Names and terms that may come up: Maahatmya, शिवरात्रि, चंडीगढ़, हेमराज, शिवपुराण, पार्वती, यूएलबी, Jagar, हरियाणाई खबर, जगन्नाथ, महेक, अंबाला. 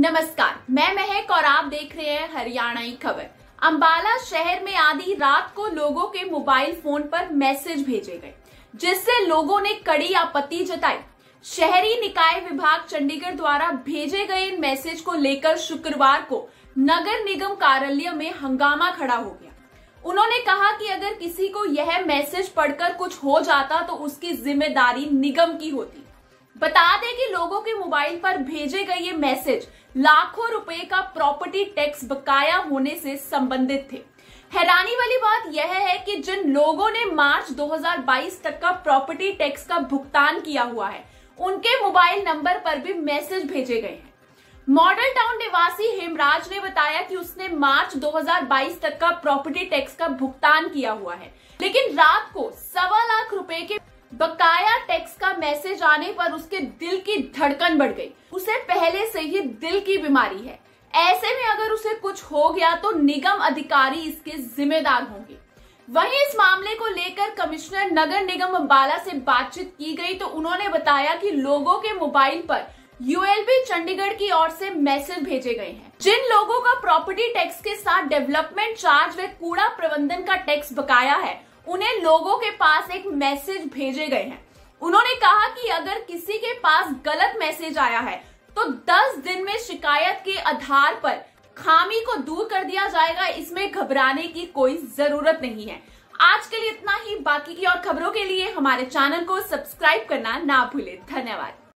नमस्कार, मैं महेक और आप देख रहे हैं हरियाणाई खबर। अंबाला शहर में आधी रात को लोगों के मोबाइल फोन पर मैसेज भेजे गए, जिससे लोगों ने कड़ी आपत्ति जताई। शहरी निकाय विभाग चंडीगढ़ द्वारा भेजे गए इन मैसेज को लेकर शुक्रवार को नगर निगम कार्यालय में हंगामा खड़ा हो गया। उन्होंने कहा कि अगर किसी को यह मैसेज पढ़कर कुछ हो जाता तो उसकी जिम्मेदारी निगम की होती। बता दें कि लोगों के मोबाइल पर भेजे गए ये मैसेज लाखों रुपए का प्रॉपर्टी टैक्स बकाया होने से संबंधित थे। हैरानी वाली बात यह है कि जिन लोगों ने मार्च 2022 तक का प्रॉपर्टी टैक्स का भुगतान किया हुआ है, उनके मोबाइल नंबर पर भी मैसेज भेजे गए हैं। मॉडल टाउन निवासी हेमराज ने बताया कि उसने मार्च 2022 तक का प्रॉपर्टी टैक्स का भुगतान किया हुआ है, लेकिन रात को 1.25 लाख रुपए के बकाया टैक्स का मैसेज आने पर उसके दिल की धड़कन बढ़ गई। उसे पहले से ही दिल की बीमारी है, ऐसे में अगर उसे कुछ हो गया तो निगम अधिकारी इसके जिम्मेदार होंगे। वहीं इस मामले को लेकर कमिश्नर नगर निगम अंबाला से बातचीत की गई तो उन्होंने बताया कि लोगों के मोबाइल पर यूएलबी चंडीगढ़ की ओर से मैसेज भेजे गए हैं। जिन लोगों का प्रॉपर्टी टैक्स के साथ डेवलपमेंट चार्ज व कूड़ा प्रबंधन का टैक्स बकाया है, उन्हें लोगों के पास एक मैसेज भेजे गए हैं। उन्होंने कहा कि अगर किसी के पास गलत मैसेज आया है तो 10 दिन में शिकायत के आधार पर खामी को दूर कर दिया जाएगा, इसमें घबराने की कोई जरूरत नहीं है। आज के लिए इतना ही। बाकी की और खबरों के लिए हमारे चैनल को सब्सक्राइब करना ना भूलें। धन्यवाद।